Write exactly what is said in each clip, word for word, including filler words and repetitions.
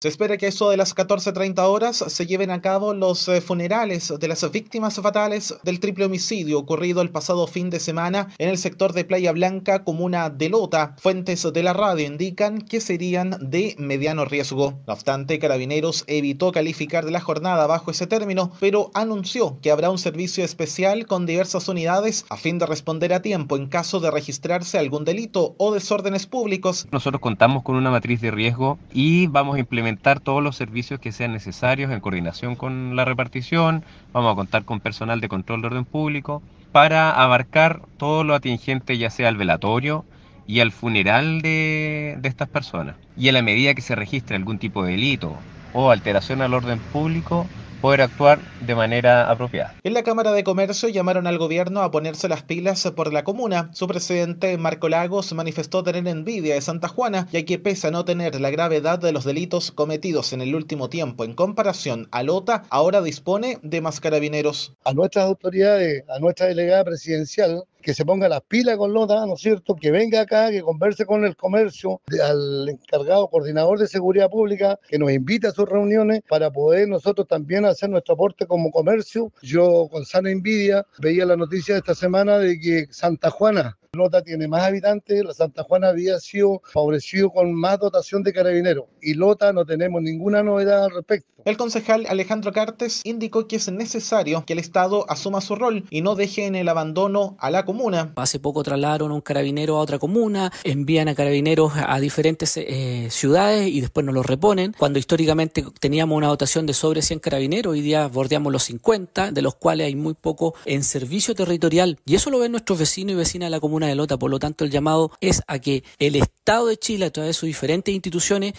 Se espera que a eso de las catorce treinta horas se lleven a cabo los funerales de las víctimas fatales del triple homicidio ocurrido el pasado fin de semana en el sector de Playa Blanca, comuna de Lota. Fuentes de la radio indican que serían de mediano riesgo. No obstante, Carabineros evitó calificar de la jornada bajo ese término, pero anunció que habrá un servicio especial con diversas unidades a fin de responder a tiempo en caso de registrarse algún delito o desórdenes públicos. Nosotros contamos con una matriz de riesgo y vamos a implementar todos los servicios que sean necesarios en coordinación con la repartición. Vamos a contar con personal de control de orden público para abarcar todo lo atingente ya sea al velatorio y al funeral de, de estas personas. Y a la medida que se registre algún tipo de delito o alteración al orden público, poder actuar de manera apropiada. En la Cámara de Comercio llamaron al gobierno a ponerse las pilas por la comuna. Su presidente, Marco Lagos, manifestó tener envidia de Santa Juana, ya que pese a no tener la gravedad de los delitos cometidos en el último tiempo en comparación a Lota, ahora dispone de más carabineros. A nuestras autoridades, a nuestra delegada presidencial, que se ponga las pilas con Lota, ¿no es cierto?, que venga acá, que converse con el comercio, al encargado coordinador de seguridad pública, que nos invite a sus reuniones para poder nosotros también hacer nuestro aporte como comercio. Yo con sana envidia veía la noticia de esta semana de que Santa Juana, Lota tiene más habitantes, la Santa Juana había sido favorecido con más dotación de carabineros y Lota no tenemos ninguna novedad al respecto. El concejal Alejandro Cartes indicó que es necesario que el Estado asuma su rol y no deje en el abandono a la comuna. Hace poco trasladaron a un carabinero a otra comuna, envían a carabineros a diferentes eh, ciudades y después nos los reponen. Cuando históricamente teníamos una dotación de sobre cien carabineros, hoy día bordeamos los cincuenta, de los cuales hay muy poco en servicio territorial. Y eso lo ven nuestros vecinos y vecinas de la comuna de Lota. Por lo tanto, el llamado es a que el Estado de Chile, a través de sus diferentes instituciones,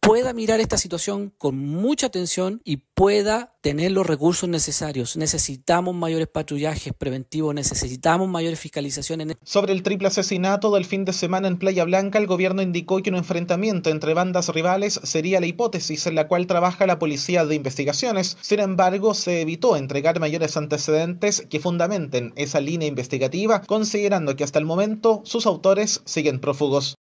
pueda mirar esta situación con mucha atención y pueda tener los recursos necesarios. Necesitamos mayores patrullajes preventivos, necesitamos mayores fiscalizaciones. Sobre el triple asesinato del fin de semana en Playa Blanca, el gobierno indicó que un enfrentamiento entre bandas rivales sería la hipótesis en la cual trabaja la Policía de Investigaciones. Sin embargo, se evitó entregar mayores antecedentes que fundamenten esa línea investigativa, considerando que hasta el momento sus autores siguen prófugos.